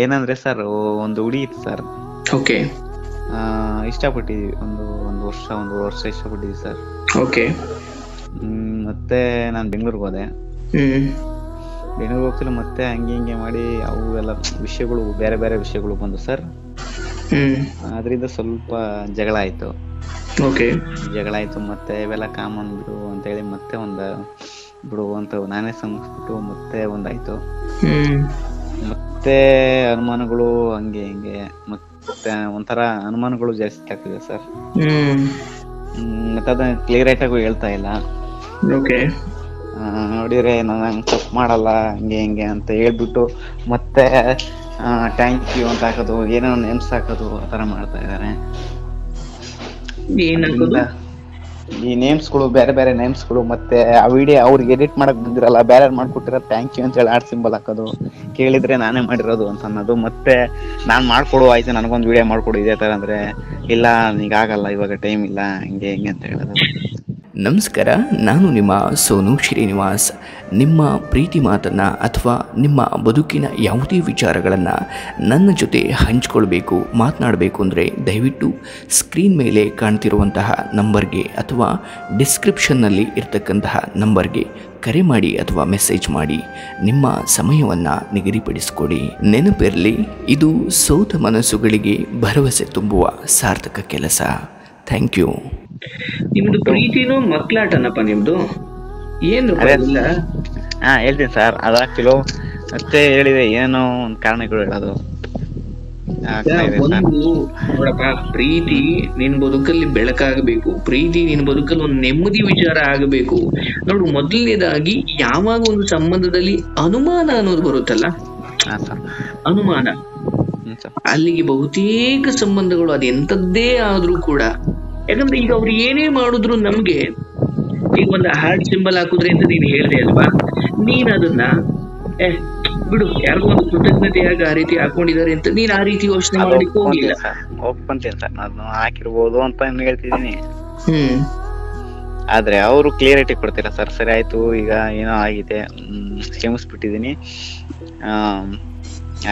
ಏನಂದ್ರೆ ಸರ್ ಒಂದು ಹುಡಿ ಇತ್ತು ಸರ್, ಓಕೆ, ಇಷ್ಟಪಟ್ಟಿದ್ವಿ ಒಂದು ಒಂದು ವರ್ಷ ಒಂದೂವರೆ ವರ್ಷ ಇಷ್ಟಪಟ್ಟಿದ್ವಿ ಸರ್. ಓಕೆ, ಮತ್ತೆ ನಾನು ಬೆಂಗಳೂರಿಗೆ ಹೋದೆ. ಬೆಂಗಳೂರಿಗೆ ಹೋಗ್ತಿಲ್ಲ, ಮತ್ತೆ ಹಂಗೆ ಹಿಂಗೆ ಮಾಡಿ ಅವು ಎಲ್ಲ ವಿಷಯಗಳು ಬೇರೆ ಬೇರೆ ವಿಷಯಗಳು ಬಂದು ಸರ್, ಅದರಿಂದ ಸ್ವಲ್ಪ ಜಗಳ ಆಯ್ತು. ಓಕೆ, ಜಗಳ ಆಯ್ತು, ಮತ್ತೆ ಇವೆಲ್ಲ ಕಾಮನ್ ಬಿಡು ಅಂತ ಹೇಳಿ ಮತ್ತೆ ಒಂದು ಬಿಡು ಅಂತ ನಾನೇ ಸಂಬಿಟ್ಟು ಮತ್ತೆ ಒಂದಾಯ್ತು. ಮತ್ತೆ ಅನುಮಾನಗಳು ಹಂಗೆ ಹಿಂಗೆ ಮತ್ತೆ ಒಂಥರ ಅನುಮಾನಗಳು ಜಾಸ್ತಿ ಆಗ್ತಿದೆ ಸರ್. ಮತ್ತೆ ಅದನ್ನ ಕ್ಲಿಯರ್ ಆಗಿ ಹೇಳ್ತಾ ಇಲ್ಲ. ಓಕೆ, ನೋಡಿದ್ರೆ ನಾನು ಹಂಗೆ ತಪ್ಪು ಮಾಡಲ್ಲ ಹಂಗೆ ಹಿಂಗೆ ಅಂತ ಹೇಳ್ಬಿಟ್ಟು ಮತ್ತೆ ಟ್ಯಾಂಕ್ ಯು ಅಂತ ಹಾಕೋದು, ಏನೋ ನೆನ್ಸ್ ಹಾಕೋದು, ಆ ಥರ ಮಾಡ್ತಾ ಇದ್ದಾರೆ. ಈ ನೇಮ್ಸ್ಗಳು ಬೇರೆ ಬೇರೆ ನೇಮ್ಸ್ಗಳು, ಮತ್ತೆ ಆ ವಿಡಿಯೋ ಅವ್ರಿಗೆ ಎಡಿಟ್ ಮಾಡಕ್ ಬಂದಿರಲ್ಲ, ಬೇರೆ ಮಾಡ್ಕೊಟ್ಟಿರೋ ಥ್ಯಾಂಕ್ ಯು ಅಂತ ಹೇಳಿ ಆರ್ಟ್ ಸಿಂಬಲ್ ಹಾಕೋದು, ಕೇಳಿದ್ರೆ ನಾನೇ ಮಾಡಿರೋದು ಅಂತ ಅನ್ನೋದು, ಮತ್ತೆ ನಾನು ಮಾಡ್ಕೊಡು ಆಯ್ತು ನನಗೊಂದು ವಿಡಿಯೋ ಮಾಡ್ಕೊಡು ಇದೇ ಥರ ಅಂದ್ರೆ ಇಲ್ಲ ಈಗ ಆಗಲ್ಲ ಇವಾಗ ಟೈಮ್ ಇಲ್ಲ ಹಿಂಗೆ ಹಿಂಗೆ ಅಂತ ಹೇಳೋದು. ನಮಸ್ಕಾರ, ನಾನು ನಿಮ್ಮ ಸೋನು ಶ್ರೀನಿವಾಸ್. ನಿಮ್ಮ ಪ್ರೀತಿ ಮಾತನ್ನು ಅಥವಾ ನಿಮ್ಮ ಬದುಕಿನ ಯಾವುದೇ ವಿಚಾರಗಳನ್ನು ನನ್ನ ಜೊತೆ ಹಂಚಿಕೊಳ್ಬೇಕು ಮಾತನಾಡಬೇಕು ಅಂದರೆ ದಯವಿಟ್ಟು ಸ್ಕ್ರೀನ್ ಮೇಲೆ ಕಾಣ್ತಿರುವಂತಹ ನಂಬರ್ಗೆ ಅಥವಾ ಡಿಸ್ಕ್ರಿಪ್ಷನ್ನಲ್ಲಿ ಇರ್ತಕ್ಕಂತಹ ನಂಬರ್ಗೆ ಕರೆ ಮಾಡಿ ಅಥವಾ ಮೆಸೇಜ್ ಮಾಡಿ ನಿಮ್ಮ ಸಮಯವನ್ನು ನಿಗದಿಪಡಿಸಿಕೊಡಿ. ನೆನಪಿರಲಿ, ಇದು ಸೋತ ಮನಸ್ಸುಗಳಿಗೆ ಭರವಸೆ ತುಂಬುವ ಸಾರ್ಥಕ ಕೆಲಸ. Thank you. ನಿಮ್ದು ಪ್ರೀತಿನೂ ಮಕ್ಕಳಾಟನಪ್ಪ ನಿಮ್ದು ಏನು ಹೇಳ್ತೀನಿ ಸರ್, ಅದಾಗ್ತಿಲ್ಲ ಮತ್ತೆ ಹೇಳಿದೆ ಏನೋ ಒಂದು ಕಾರಣಗಳು ಹೇಳೋದು. ನೋಡಪ್ಪ, ಪ್ರೀತಿ ನಿನ್ ಬದುಕಲ್ಲಿ ಬೆಳಕಾಗಬೇಕು, ಪ್ರೀತಿ ನಿನ್ ಬದುಕಲ್ಲಿ ಒಂದು ನೆಮ್ಮದಿ ವಿಚಾರ ಆಗಬೇಕು. ನೋಡು, ಮೊದಲನೇದಾಗಿ ಯಾವಾಗ ಒಂದು ಸಂಬಂಧದಲ್ಲಿ ಅನುಮಾನ ಅನ್ನೋದು ಬರುತ್ತಲ್ಲ, ಅನುಮಾನ ಅಲ್ಲಿಗೆ ಬಹುತೇಕ ಸಂಬಂಧಗಳು ಅದೆಂಥದ್ದೇ ಆದ್ರೂ ಕೂಡ, ಯಾಕಂದ್ರೆ ಈಗ ಅವ್ರು ಏನೇ ಮಾಡಿದ್ರು ನಮ್ಗೆ, ಈಗ ಒಂದು ಹಾರ್ಟ್ ಸಿಂಬಲ್ ಹಾಕುದ್ರೆ ಅಂತ ನೀನ್ ಹೇಳ್ದೆ ಅಲ್ವಾ, ನೀನ್ ಅದನ್ನ ಬಿಡು ಯಾರಿಗೂ ಒಂದು ಕೃತಜ್ಞತೆಯಾಗಿ ಆ ರೀತಿ ಹಾಕೊಂಡಿದ್ದಾರೆ ಅಂತ ನೀನ್ ಆ ರೀತಿ ಯೋಚನೆ ಮಾಡ್ಲಿಕ್ಕೆ ಹೋಗಿಲ್ಲ. ಒಪ್ಕೊಂತೇನೆ ಸರ್, ನಾನು ಹಾಕಿರ್ಬೋದು ಅಂತ ಹೇಳ್ತಿದೀನಿ. ಆದ್ರೆ ಅವರು ಕ್ಲಿಯರಿಟಿ ಕೊಡ್ತಿಲ್ಲ ಸರ್. ಸರಿ ಆಯ್ತು, ಈಗ ಏನೋ ಆಗಿದೆ, ಕ್ಷಮಿಸ್ಬಿಟ್ಟಿದೀನಿ,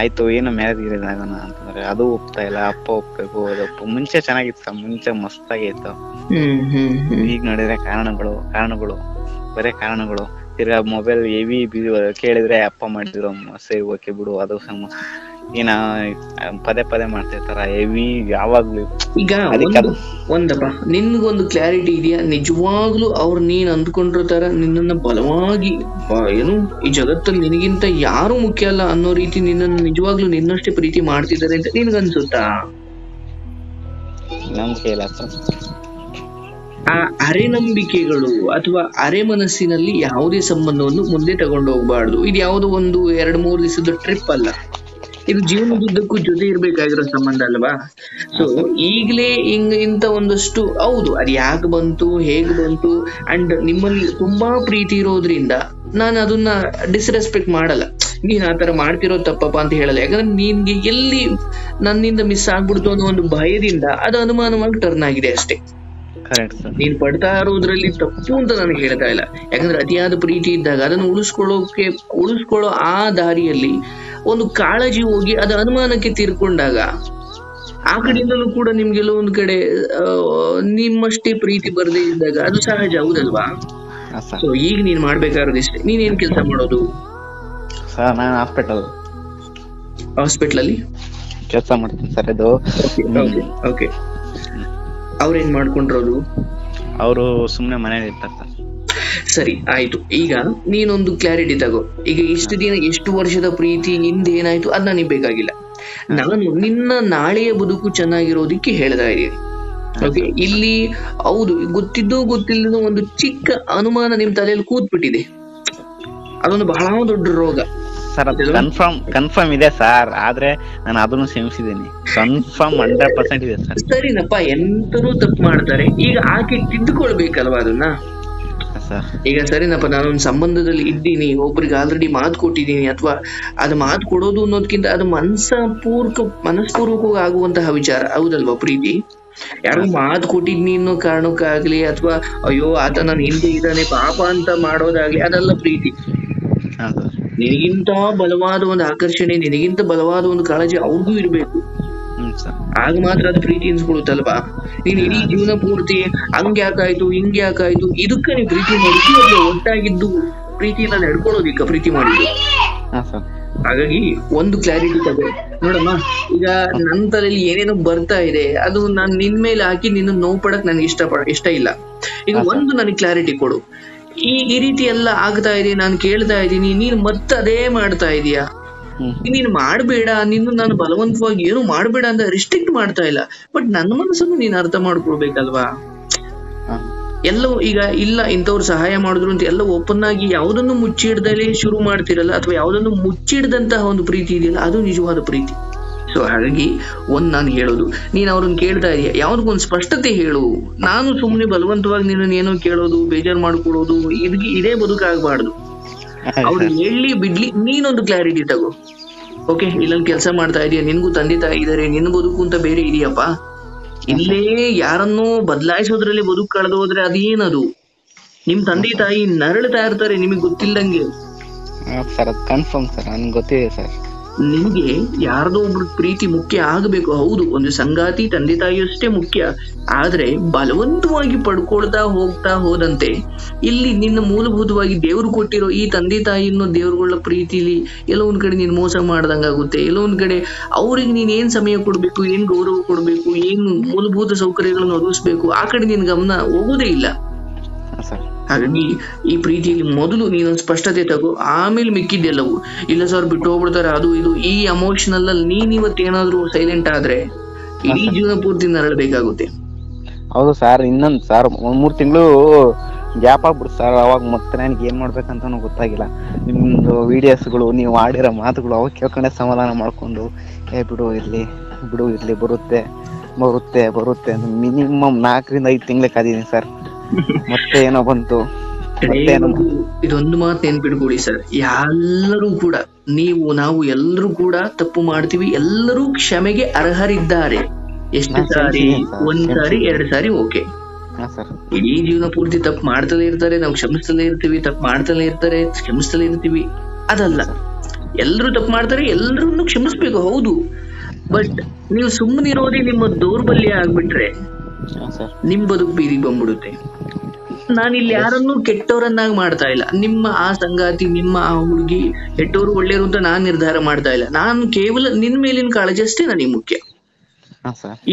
ಆಯ್ತು ಏನೋ ಮ್ಯಾರೇಜ್ ಗಿರೇಜ್ ಆಗೋಣ ಅಂತಂದ್ರೆ ಅದು ಒಪ್ತಾ ಇಲ್ಲ. ಅಪ್ಪ ಒಪ್ಬೇಕು, ಅದಪ್ಪ ಮುಂಚೆ ಚೆನ್ನಾಗಿತ್ತು ಸರ್, ಮುಂಚೆ ಮಸ್ತಾಗಿತ್ತು. ಈಗ ನೋಡಿದ್ರೆ ಕಾರಣಗಳು ಕಾರಣಗಳು ಬರೇ ಕಾರಣಗಳು. ತಿರ್ಗಾ ಮೊಬೈಲ್ ಹೆವಿ ಕೇಳಿದ್ರೆ ಅಪ್ಪ ಮಾಡಿದ್ರು ಸರಿ ಓಕೆ ಬಿಡು, ಅದು ಸಮ ಏನ ಪದೇ ಪದೇ ಮಾಡ್ತಿರ್ತಾರ ಹೆವಿ ಯಾವಾಗ್ಲೂ. ಈಗ ಒಂದಪ್ಪ ನಿನ್ಗೊಂದು ಕ್ಲಾರಿಟಿ ಇದೆಯಾ, ನಿಜವಾಗ್ಲೂ ಅವ್ರು ನೀನ್ ಅಂದ್ಕೊಂಡಿರೋ ತರ ನಿನ್ನ ಬಲವಾಗಿ ಏನು ಈ ಜಗತ್ತಲ್ಲಿ ನಿನಗಿಂತ ಯಾರು ಮುಖ್ಯ ಅಲ್ಲ ಅನ್ನೋ ರೀತಿ ನಿನ್ನನ್ನು ನಿಜವಾಗ್ಲೂ ನಿನ್ನಷ್ಟೇ ಪ್ರೀತಿ ಮಾಡ್ತಿದ್ದಾರೆ ಅಂತ ನಿನ್ಗನ್ಸುತ್ತಾ? ನಮ್ ಕೇಳ ಆ ಅರೆ ನಂಬಿಕೆಗಳು ಅಥವಾ ಅರೆ ಮನಸ್ಸಿನಲ್ಲಿ ಯಾವುದೇ ಸಂಬಂಧವನ್ನು ಮುಂದೆ ತಗೊಂಡು ಹೋಗ್ಬಾರ್ದು. ಇದು ಯಾವುದೋ ಒಂದು 2-3 ದಿವಸದ ಟ್ರಿಪ್ ಅಲ್ಲ, ಇದು ಜೀವನದುದ್ದಕ್ಕೂ ಜೊತೆ ಇರ್ಬೇಕಾಗಿರೋ ಸಂಬಂಧ ಅಲ್ವಾ. ಸೊ ಈಗಲೇ ಇಂತ ಒಂದಷ್ಟು ಹೌದು, ಅದು ಯಾಕೆ ಬಂತು ಹೇಗೆ ಬಂತು ಅಂಡ್ ನಿಮ್ಮಲ್ಲಿ ತುಂಬಾ ಪ್ರೀತಿ ಇರೋದ್ರಿಂದ ನಾನು ಅದನ್ನ ಡಿಸ್ರೆಸ್ಪೆಕ್ಟ್ ಮಾಡಲ್ಲ, ನೀನ್ ಆತರ ಮಾಡ್ತಿರೋದು ತಪ್ಪಪ್ಪ ಅಂತ ಹೇಳಲ್ಲ. ಯಾಕಂದ್ರೆ ನಿನ್ಗೆ ಎಲ್ಲಿ ನನ್ನಿಂದ ಮಿಸ್ ಆಗ್ಬಿಡ್ತು ಅನ್ನೋ ಒಂದು ಭಯದಿಂದ ಅದು ಅನುಮಾನವಾಗಿ ಟರ್ನ್ ಆಗಿದೆ ಅಷ್ಟೇ. ನೀನ್ ಪಡ್ತಾ ಇರೋದ್ರಲ್ಲಿ ತಪ್ಪು ಅಂತ ನಾನು ಹೇಳ್ತಾ ಇಲ್ಲ, ಯಾಕಂದ್ರೆ ಅತಿಯಾದ ಪ್ರೀತಿ ಇದ್ದಾಗ ಅದನ್ನು ಉಳಿಸ್ಕೊಳ್ಳೋ ಆ ದಾರಿಯಲ್ಲಿ ಒಂದು ಕಾಳಜಿ ಹೋಗಿ ಅದು ಅನುಮಾನಕ್ಕೆ ತೀರ್ಕೊಂಡಾಗ ಆ ಕಡೆಯಿಂದಲೂ ಕೂಡ ನಿಮ್ಗೆಲ್ಲ ಒಂದ್ ಕಡೆ ನಿಮ್ಮಷ್ಟೇ ಪ್ರೀತಿ ಬರದೇ ಇದ್ದಾಗ ಅದು ಸಹಜ, ಹೌದಲ್ವಾ? ಸೊ ಈಗ ನೀನ್ ಮಾಡ್ಬೇಕಾದ್ರೆ ಇಷ್ಟೇ, ನೀನ್ ಏನ್ ಕೆಲಸ ಮಾಡೋದು? ಹಾಸ್ಪಿಟಲ್ ಅಲ್ಲಿ ಕೆಲಸ ಮಾಡ್ತೀನಿ ಸರ್. ಅದು ಓಕೆ, ಅವ್ರೇನ್ ಮಾಡ್ಕೊಂಡಿರೋದು? ಅವರು ಸುಮ್ಮನೆ ಮನೇಲಿ ಇರ್ತಾರೆ ಸರ್. ಸರಿ ಆಯ್ತು, ಈಗ ನೀನೊಂದು ಕ್ಲಾರಿಟಿ ತಗೋ. ಈಗ ಇಷ್ಟು ದಿನ ಎಷ್ಟು ವರ್ಷದ ಪ್ರೀತಿ ಹಿಂದೆ ಏನಾಯ್ತು ಅದ್ ನನಗೆ ಬೇಕಾಗಿಲ್ಲ, ನಾನು ನಿನ್ನ ನಾಳೆಯ ಬದುಕು ಚೆನ್ನಾಗಿರೋದಿಕ್ಕೆ ಹೇಳ್ತಾ ಇದ್ದೀನಿ. ಓಕೆ, ಇಲ್ಲಿ ಹೌದು ಗೊತ್ತಿದ್ದೋ ಗೊತ್ತಿಲ್ಲದ ಒಂದು ಚಿಕ್ಕ ಅನುಮಾನ ನಿಮ್ ತಲೆಯಲ್ಲಿ ಕೂತ್ಬಿಟ್ಟಿದೆ, ಅದೊಂದು ಬಹಳ ದೊಡ್ಡ ರೋಗ ಸರ್. ಅದು ಕನ್ಫರ್ಮ್ ಇದೆ ಸರ್, ಆದ್ರೆ ನಾನು ಅದನ್ನು ಕ್ಷಮಿಸಿದ್ದೀನಿ. ಕನ್ಫರ್ಮ್ 100% ಇದೆ ಸರ್. ಸರಿನಪ್ಪ, ಎಂತರೂ ತಪ್ಪು ಮಾಡ್ತಾರೆ, ಈಗ ಆಕೆ ತಿದ್ದುಕೊಳ್ಬೇಕಲ್ವಾ ಅದನ್ನ. ಈಗ ಸರಿನಪ್ಪ, ನಾನೊಂದು ಸಂಬಂಧದಲ್ಲಿ ಇದ್ದೀನಿ, ಒಬ್ರಿಗೆ ಆಲ್ರೆಡಿ ಮಾತು ಕೊಟ್ಟಿದ್ದೀನಿ, ಅಥವಾ ಅದು ಮಾತು ಕೊಡೋದು ಅನ್ನೋದ್ಕಿಂತ ಅದು ಮನಸ್ಪೂರ್ವಕವಾಗಿ ಆಗುವಂತಹ ವಿಚಾರ, ಹೌದಲ್ವಾ? ಪ್ರೀತಿ ಯಾರೋ ಮಾತು ಕೊಟ್ಟಿದ್ನಿ ಅನ್ನೋ ಕಾರಣಕ್ಕಾಗ್ಲಿ ಅಥವಾ ಅಯ್ಯೋ ಆತ ನಾನು ಹಿಂದೆ ಇದ್ದಾನೆ ಪಾಪ ಅಂತ ಮಾಡೋದಾಗ್ಲಿ ಅದೆಲ್ಲ ಪ್ರೀತಿ. ನಿನಗಿಂತ ಬಲವಾದ ಒಂದು ಆಕರ್ಷಣೆ, ನಿನಗಿಂತ ಬಲವಾದ ಒಂದು ಕಾಳಜಿ ಅವ್ರಿಗೂ ಇರ್ಬೇಕು. ಆಗ ಮಾತ್ರ ಅದು ಪ್ರೀತಿ ಅನ್ಸ್ಕೊಳುತ್ತಲ್ವಾ. ನೀನ್ ಇಡೀ ಜೀವನ ಪೂರ್ತಿ ಹಂಗೆ ಯಾಕಾಯ್ತು ಹಿಂಗೆ ಯಾಕಾಯ್ತು ಇದಕ್ಕೆ ನೀವು ಪ್ರೀತಿ ಮಾಡಿದ್ದು, ಅದು ಒಟ್ಟಾಗಿದ್ದು ಪ್ರೀತಿಯನ್ನ ನಡ್ಕೊಳೋದಿಕ್ಕ ಪ್ರೀತಿ ಮಾಡಿದ್ದು. ಹಾಗಾಗಿ ಒಂದು ಕ್ಲಾರಿಟಿ ತಗೋ ನೋಡಮ್ಮ. ಈಗ ನನ್ನ ತಲೆಯಲ್ಲಿ ಏನೇನೋ ಬರ್ತಾ ಇದೆ, ಅದು ನಾನ್ ನಿನ್ ಮೇಲೆ ಹಾಕಿ ನಿನ್ನ ನೋವು ಪಡಕ್ ನನ್ಗೆ ಇಷ್ಟ ಇಲ್ಲ. ಈಗ ಒಂದು ನನಗೆ ಕ್ಲಾರಿಟಿ ಕೊಡು, ಈ ರೀತಿ ಎಲ್ಲ ಆಗ್ತಾ ಇದೆ, ನಾನು ಕೇಳ್ತಾ ಇದ್ದೀನಿ, ನೀನ್ ಮತ್ತೆ ಅದೇ ಮಾಡ್ತಾ ಇದೀಯಾ, ನೀನ್ ಮಾಡ್ಬೇಡ, ನಿನ್ನ ನಾನು ಬಲವಂತವಾಗಿ ಏನು ಮಾಡ್ಬೇಡ ಅಂತ ರಿಸ್ಟ್ರಿಕ್ಟ್ ಮಾಡ್ತಾ ಇಲ್ಲ, ಬಟ್ ನನ್ನ ಮನಸ್ಸನ್ನು ನೀನ್ ಅರ್ಥ ಮಾಡ್ಕೊಳ್ಬೇಕಲ್ವಾ. ಎಲ್ಲವೂ ಈಗ ಇಲ್ಲ ಇಂಥವ್ರು ಸಹಾಯ ಮಾಡಿದ್ರು ಅಂತ ಎಲ್ಲ ಓಪನ್ ಆಗಿ ಯಾವ್ದನ್ನು ಮುಚ್ಚಿಡ್ದಲೇ ಶುರು ಮಾಡ್ತಿರಲ್ಲ, ಅಥವಾ ಯಾವ್ದನ್ನು ಮುಚ್ಚಿಡ್ದಂತಹ ಒಂದು ಪ್ರೀತಿ ಇದೆಯಲ್ಲ ಅದು ನಿಜವಾದ ಪ್ರೀತಿ. ಸೊ ಹಾಗಾಗಿ ಒಂದ್ ನಾನು ಹೇಳೋದು, ನೀನ್ ಅವ್ರನ್ನ ಕೇಳ್ತಾ ಇದೀಯ, ಯಾವ್ದಕ್ಕೊಂದು ಸ್ಪಷ್ಟತೆ ಹೇಳು. ನಾನು ಸುಮ್ನೆ ಬಲವಂತವಾಗಿ ನಿನ್ನ ಏನೋ ಕೇಳೋದು, ಬೇಜಾರು ಮಾಡ್ಕೊಡೋದು, ಇದೇ ಬದುಕಾಗಬಾರ್ದು. ಅವ್ರು ಹೇಳಿ ಬಿಡ್ಲಿ, ನೀನೊಂದು ಕ್ಲಾರಿಟಿ ತಗೋ. ಓಕೆ, ಇಲ್ಲೊಂದು ಕೆಲಸ ಮಾಡ್ತಾ ಇದೀಯ, ನಿನ್ಗೂ ತಂದೆ ತಾಯಿ ಇದಾರೆ, ನಿನ್ ಬದುಕು ಅಂತ ಬೇರೆ ಇದೆಯಪ್ಪ. ಇಲ್ಲೇ ಯಾರನ್ನೂ ಬದಲಾಯಿಸೋದ್ರಲ್ಲಿ ಬದುಕು ಕಳೆದು ಹೋದ್ರೆ ಅದೇನದು, ನಿಮ್ ತಂದೆ ತಾಯಿ ನರಳ್ತಾ ಇರ್ತಾರೆ ನಿಮಗ್ ಗೊತ್ತಿಲ್ಲಂಗೆ. ಕನ್ಫರ್ಮ್ ಸರ್, ನನ್ಗೆ ಗೊತ್ತಿದೆ ಸರ್. ನಿಮ್ಗೆ ಯಾರ್ದೋ ಒಬ್ರು ಪ್ರೀತಿ ಮುಖ್ಯ ಆಗಬೇಕು, ಹೌದು, ಒಂದು ಸಂಗಾತಿ ತಂದೆ ತಾಯಿಯಷ್ಟೇ ಮುಖ್ಯ. ಆದ್ರೆ ಬಲವಂತವಾಗಿ ಪಡ್ಕೊಳ್ತಾ ಹೋಗ್ತಾ ಹೋದಂತೆ ಇಲ್ಲಿ ನಿನ್ನ ಮೂಲಭೂತವಾಗಿ ದೇವ್ರು ಕೊಟ್ಟಿರೋ ಈ ತಂದೆ ತಾಯಿಯನ್ನು ದೇವ್ರುಗಳ ಪ್ರೀತಿಲಿ ಎಲ್ಲೋ ಒಂದ್ ಕಡೆ ನೀನ್ ಮೋಸ ಮಾಡ್ದಂಗಾಗುತ್ತೆ. ಎಲ್ಲೋ ಒಂದ್ ಕಡೆ ಅವ್ರಿಗೆ ನೀನ್ ಏನ್ ಸಮಯ ಕೊಡ್ಬೇಕು, ಏನ್ ಗೌರವ ಕೊಡ್ಬೇಕು, ಏನ್ ಮೂಲಭೂತ ಸೌಕರ್ಯಗಳನ್ನು ಒದಗಿಸ್ಬೇಕು, ಆ ಕಡೆ ನಿನ್ ಗಮನ ಹೋಗೋದೇ ಇಲ್ಲ. ಹಾಗಾಗಿ ಈ ಪ್ರೀತಿಯಲ್ಲಿ ಮೊದಲು ನೀನೊಂದು ಸ್ಪಷ್ಟತೆ ತಗೋ, ಆಮೇಲೆ ಮಿಕ್ಕಿದ್ದೆಲ್ಲವೂ. ಇಲ್ಲ ಸರ್ ಬಿಟ್ಟು ಹೋಗ್ಬಿಡ್ತಾರೆ ಅದು ಇದು, ಈ ಎಮೋಷನಲ್ ಅಲ್ಲಿ ನೀನ್ ಇವತ್ತೇನಾದ್ರು ಸೈಲೆಂಟ್ ಆದ್ರೆ ಇಡೀ ಜೀವನ ಪೂರ್ತಿ ನರಳಬೇಕಾಗುತ್ತೆ. ಹೌದು ಸರ್. ಇನ್ನೊಂದು ಸರ್, 3 ತಿಂಗಳು ಗ್ಯಾಪ್ ಆಗ್ಬಿಡ್ತು ಸರ್. ಅವಾಗ ಮತ್ತೆ ನನಗೆ ಏನ್ ಮಾಡ್ಬೇಕಂತ ಗೊತ್ತಾಗಿಲ್ಲ. ನಿಮ್ದು ವಿಡಿಯೋಸ್ಗಳು, ನೀವು ಆಡಿರೋ ಮಾತುಗಳು ಅವಾಗ ಕೇಳ್ಕೊಂಡೆ ಸಮಾಧಾನ ಮಾಡ್ಕೊಂಡು, ಏ ಬಿಡು ಇರ್ಲಿ ಬರುತ್ತೆ ಮಿನಿಮಮ್ 4-5 ತಿಂಗ್ಳು ಕಾದಿದ್ದೀನಿ ಸರ್. ಮತ್ತೆ ಏನೋ ಬಂತು. ಇದೊಂದು ಮಾತು ನೆನ್ಪಿಡ್ಕೊಡಿ ಸರ್, ಎಲ್ಲರೂ ಕೂಡ, ನೀವು ನಾವು ಎಲ್ಲರೂ ಕೂಡ ತಪ್ಪು ಮಾಡ್ತೀವಿ, ಎಲ್ಲರೂ ಕ್ಷಮೆಗೆ ಅರ್ಹರಿದ್ದಾರೆ. ಎಷ್ಟು ಸಾರಿ? 1 ಸಾರಿ 2 ಸಾರಿ ಓಕೆ. ಇಡೀ ಜೀವನ ಪೂರ್ತಿ ತಪ್ಪು ಮಾಡ್ತಲೇ ಇರ್ತಾರೆ, ನಾವು ಕ್ಷಮಿಸ್ತಲೇ ಇರ್ತೀವಿ, ಅದಲ್ಲ, ಎಲ್ಲರೂ ತಪ್ಪು ಮಾಡ್ತಾರೆ, ಎಲ್ಲರನ್ನು ಕ್ಷಮಿಸ್ಬೇಕು, ಹೌದು. ಬಟ್ ನೀವು ಸುಮ್ಮನಿರೋದೇ ನಿಮ್ಮ ದೌರ್ಬಲ್ಯ ಆಗ್ಬಿಟ್ರೆ ನಿಮ್ ಬದುಕು ಬೀದಿಗೆ ಬಂದ್ಬಿಡುತ್ತೆ. ನಾನಿಲ್ಲಿ ಯಾರನ್ನೂ ಕೆಟ್ಟವರನ್ನಾಗಿ ಮಾಡ್ತಾ ಇಲ್ಲ. ನಿಮ್ಮ ಆ ಸಂಗಾತಿ, ನಿಮ್ಮ ಆ ಹುಡುಗಿ ಕೆಟ್ಟವರು ಒಳ್ಳೆಯವರು ಅಂತ ನಾನ್ ನಿರ್ಧಾರ ಮಾಡ್ತಾ ಇಲ್ಲ. ನಾನು ಕೇವಲ ನಿನ್ ಮೇಲಿನ ಕಾಳಜಿ ಅಷ್ಟೇ ನನಗೆ ಮುಖ್ಯ.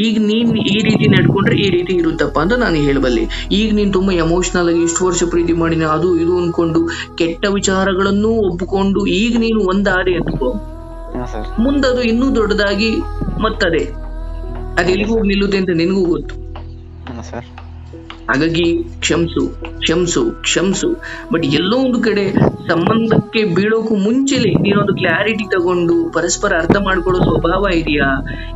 ಈಗ ನೀನ್ ಈ ರೀತಿ ನಡ್ಕೊಂಡ್ರೆ ಈ ರೀತಿ ಇರುತ್ತಪ್ಪ ಅಂತ ನಾನು ಹೇಳಬಲ್ಲೆ. ಈಗ ನೀನ್ ತುಂಬಾ ಎಮೋಷನಲ್ ಆಗಿ ಇಷ್ಟು ವರ್ಷ ಪ್ರೀತಿ ಮಾಡಿನ ಅದು ಇದು ಅನ್ಕೊಂಡು ಕೆಟ್ಟ ವಿಚಾರಗಳನ್ನೂ ಒಪ್ಪಿಕೊಂಡು ಈಗ ನೀನು ಒಂದಾರೆ ಅನ್ಕೋ, ಮುಂದದು ಇನ್ನೂ ದೊಡ್ಡದಾಗಿ ಮತ್ತದೇ ಅದೆಲ್ಲಿಗೂ ನಿಲ್ಲುತ್ತೆ ಅಂತ ನಿನಗೂ ಗೊತ್ತು. ಹಾಗಾಗಿ ಕ್ಷಮಿಸು. ಬಟ್ ಎಲ್ಲೋ ಒಂದು ಕಡೆ ಸಂಬಂಧಕ್ಕೆ ಬೀಳೋಕು ಮುಂಚೆಲೆ ನೀನೊಂದು ಕ್ಲಾರಿಟಿ ತಗೊಂಡು ಪರಸ್ಪರ ಅರ್ಥ ಮಾಡ್ಕೊಳ್ಳೋ ಸ್ವಭಾವ ಇದೆಯಾ,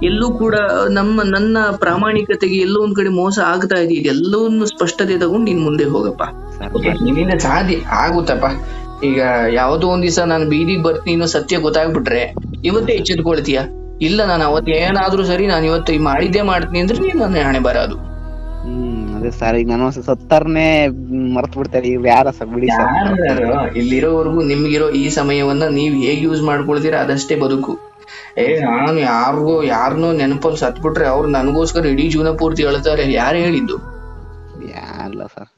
ಎಲ್ಲೂ ಕೂಡ ನನ್ನ ಪ್ರಾಮಾಣಿಕತೆಗೆ ಎಲ್ಲೋ ಒಂದ್ ಕಡೆ ಮೋಸ ಆಗ್ತಾ ಇದೆಯಾ, ಎಲ್ಲವನ್ನು ಸ್ಪಷ್ಟತೆ ತಗೊಂಡು ನೀನ್ ಮುಂದೆ ಹೋಗಪ್ಪ. ನಿನ್ನಿಂದ ಸಾಧ್ಯ ಆಗುತ್ತಪ್ಪ. ಈಗ ಯಾವ್ದೋ ಒಂದ್ ದಿವಸ ನಾನು ಬೀದಿಗೆ ಬರ್ತೀನಿ ಸತ್ಯ ಗೊತ್ತಾಗ್ಬಿಟ್ರೆ ಇವತ್ತೇ ಎಚ್ಚೆತ್ಕೊಳ್ತೀಯ, ಇಲ್ಲ ನಾನು ಅವತ್ತೇನಾದ್ರೂ ಸರಿ ನಾನು ಇವತ್ತು ಮಾಡಿದ್ದೇ ಮಾಡ್ತೀನಿ ಅಂದ್ರೆ ನೀನ್ ನನ್ನ ಹಣೆ ಬರೋದು. ಅದೇ ಸರ್, ಈಗ ನಾನು ಸತ್ತರ್ನೇ ಮರ್ತು ಬಿಡ್ತಾರೆ ಇಲ್ಲಿರೋವರೆಗೂ. ನಿಮ್ಗಿರೋ ಈ ಸಮಯವನ್ನ ನೀವ್ ಹೇಗೆ ಯೂಸ್ ಮಾಡ್ಕೊಳ್ತೀರಾ ಅದಷ್ಟೇ ಬದುಕು. ನಾನು ಯಾರನ್ನೋ ನೆನಪಲ್ಲಿ ಸತ್ ಬಿಟ್ರೆ ಅವ್ರು ನನಗೋಸ್ಕರ ಇಡೀ ಜೀವನ ಪೂರ್ತಿ ಹೇಳ್ತಾರೆ, ಯಾರು ಹೇಳಿದ್ದು? ಯಾರಲ್ಲ ಸರ್,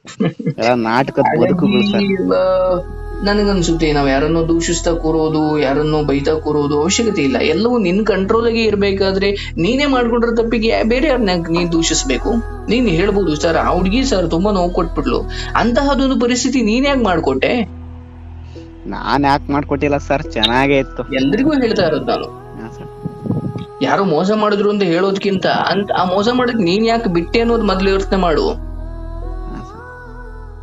ನಾಟಕದ ಬದುಕು. ನನಗನ್ಸುತ್ತೆ ನಾವ್ ಯಾರನ್ನೋ ದೂಷಿಸ್ತಾ ಕೂರೋದು, ಯಾರನ್ನೋ ಬೈತಾ ಕೂರೋದು ಅವಶ್ಯಕತೆ ಇಲ್ಲ. ಎಲ್ಲವೂ ನಿನ್ ಕಂಟ್ರೋಲ್ಗೆ ಇರ್ಬೇಕಾದ್ರೆ ನೀನೇ ಮಾಡ್ಕೊಂಡಿರೋ ತಪ್ಪಿಗೆ ಬೇರೆ ಯಾರನ್ನ ನೀನ್ ದೂಷಿಸ್ಬೇಕು? ನೀನ್ ಹೇಳ್ಬೋದು ಸರ್ ಆ ಹುಡ್ಗಿ ಸರ್ ತುಂಬಾ ನೋವು ಕೊಟ್ಬಿಟ್ಲು, ಅಂತಹದೊಂದು ಪರಿಸ್ಥಿತಿ ನೀನ್ ಯಾಕೆ ಮಾಡ್ಕೊಟ್ಟೆ? ನಾನ್ ಯಾಕೆ ಮಾಡ್ಕೊಟ್ಟಿಲ್ಲ ಸರ್, ಚೆನ್ನಾಗೇ ಇತ್ತು. ಎಲ್ರಿಗೂ ಹೇಳ್ತಾ ಇರೋದು ನಾನು, ಯಾರು ಮೋಸ ಮಾಡಿದ್ರು ಅಂತ ಹೇಳೋದ್ಕಿಂತ ಅಂತ ಆ ಮೋಸ ಮಾಡಕ್ ನೀನ್ ಯಾಕೆ ಬಿಟ್ಟೆ ಅನ್ನೋದು ಮೊದ್ಲು ಯೋಚನೆ ಮಾಡು.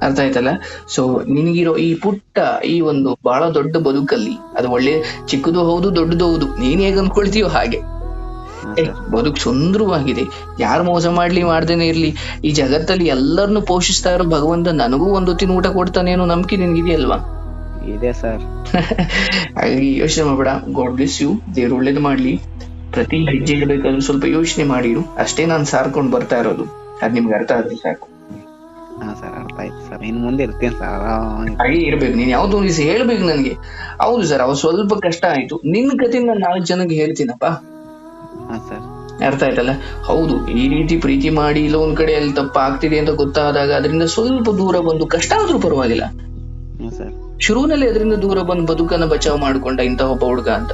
ಅರ್ಥ ಆಯ್ತಲ್ಲ? ಸೊ ನಿನಗಿರೋ ಈ ಒಂದು ಬಹಳ ದೊಡ್ಡ ಬದುಕಲ್ಲಿ, ಅದು ಒಳ್ಳೆ ಚಿಕ್ಕದು ಹೌದು ದೊಡ್ಡದು ಹೌದು, ನೀನ್ ಹೇಗ್ ಅನ್ಕೊಳ್ತೀಯೋ ಹಾಗೆ ಬದುಕು ಸುಂದರವಾಗಿದೆ. ಯಾರು ಮೋಸ ಮಾಡ್ದೇನೆ ಇರ್ಲಿ, ಈ ಜಗತ್ತಲ್ಲಿ ಎಲ್ಲರನ್ನು ಪೋಷಿಸ್ತಾ ಇರೋ ಭಗವಂತ ನನಗೂ ಒಂದೊತ್ತಿನ ಊಟ ಕೊಡ್ತಾನೇನೋ ನಂಬಿಕೆ ನಿನ್ಗಿದೆಯಲ್ವಾ? ಇದೆ ಸರ್. ಹಾಗಾಗಿ ಯೋಚನೆ ಮಾಡಬೇಡ. God bless you. ದೇವ್ರು ಒಳ್ಳೇದು ಮಾಡ್ಲಿ. ಪ್ರತಿ ಹೆಜ್ಜೆಗೆ ಬೇಕಾದ್ರೂ ಸ್ವಲ್ಪ ಯೋಚನೆ ಮಾಡಿರು. ಅಷ್ಟೇ ನಾನು ಸಾರ್ಕೊಂಡು ಬರ್ತಾ ಇರೋದು. ಅದ್ ನಿಮ್ಗೆ ಅರ್ಥ ಆದ್ರೆ ಸಾಕು. ಹಾ ಸರ್, ಅರ್ಥ ಆಯ್ತು ಸರ್. ನೀನ್ ಮುಂದೆ ಇರ್ತೇನೆ ಸರ್ ಇರ್ಬೇಕು, ನೀನ್ ಯಾವ್ದು ದಿವಸ ಹೇಳ್ಬೇಕು ನನ್ಗೆ. ಹೌದು ಸರ್, ಅವ್ ಸ್ವಲ್ಪ ಕಷ್ಟ ಆಯ್ತು, ನಿನ್ ಕತೆ ನಾನು 4 ಜನಕ್ಕೆ ಹೇಳ್ತೀನಪ್ಪ. ಅರ್ಥ ಆಯ್ತಲ್ಲ? ಹೌದು, ಈ ರೀತಿ ಪ್ರೀತಿ ಮಾಡಿ ಇಲ್ಲ ಒಂದ್ ಕಡೆ ಅಲ್ಲಿ ತಪ್ಪಾಗ್ತಿದೆ ಅಂತ ಗೊತ್ತಾದಾಗ ಅದರಿಂದ ಸ್ವಲ್ಪ ದೂರ ಬಂದು, ಕಷ್ಟ ಆದ್ರೂ ಪರವಾಗಿಲ್ಲ, ಶುರುವಿನಲ್ಲಿ ಅದರಿಂದ ದೂರ ಬಂದು ಬದುಕನ್ನ ಬಚಾವ್ ಮಾಡ್ಕೊಂಡ ಇಂತಹ ಒಬ್ಬ ಹುಡುಗ ಅಂತ.